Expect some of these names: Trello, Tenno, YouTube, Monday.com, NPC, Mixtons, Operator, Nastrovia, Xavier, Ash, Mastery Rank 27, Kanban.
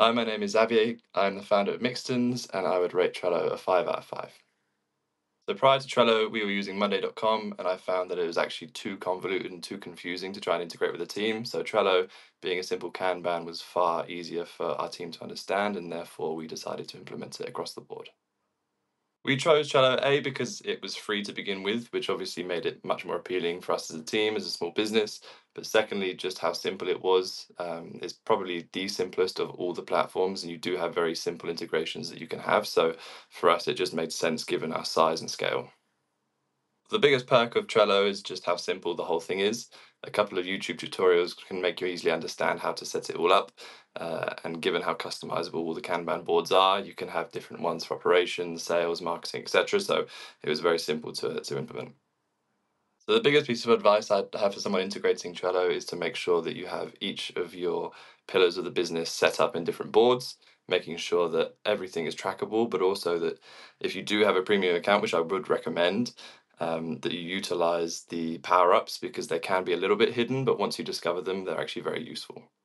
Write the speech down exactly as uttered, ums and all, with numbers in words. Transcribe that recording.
Hi, my name is Xavier. I'm the founder of Mixtons, and I would rate Trello a five out of five. So prior to Trello, we were using Monday dot com, and I found that it was actually too convoluted and too confusing to try and integrate with the team. So Trello, being a simple Kanban, was far easier for our team to understand, and therefore we decided to implement it across the board. We chose Trello A because it was free to begin with, which obviously made it much more appealing for us as a team, as a small business. But secondly, just how simple it was. Um, it's probably the simplest of all the platforms, and you do have very simple integrations that you can have. So for us, it just made sense given our size and scale. The biggest perk of Trello is just how simple the whole thing is. A couple of YouTube tutorials can make you easily understand how to set it all up. Uh, and given how customizable all the Kanban boards are, you can have different ones for operations, sales, marketing, et cetera. So it was very simple to, to implement. So the biggest piece of advice I'd have for someone integrating Trello is to make sure that you have each of your pillars of the business set up in different boards, making sure that everything is trackable, but also that if you do have a premium account, which I would recommend, Um, that you utilize the power-ups, because they can be a little bit hidden, but once you discover them, they're actually very useful.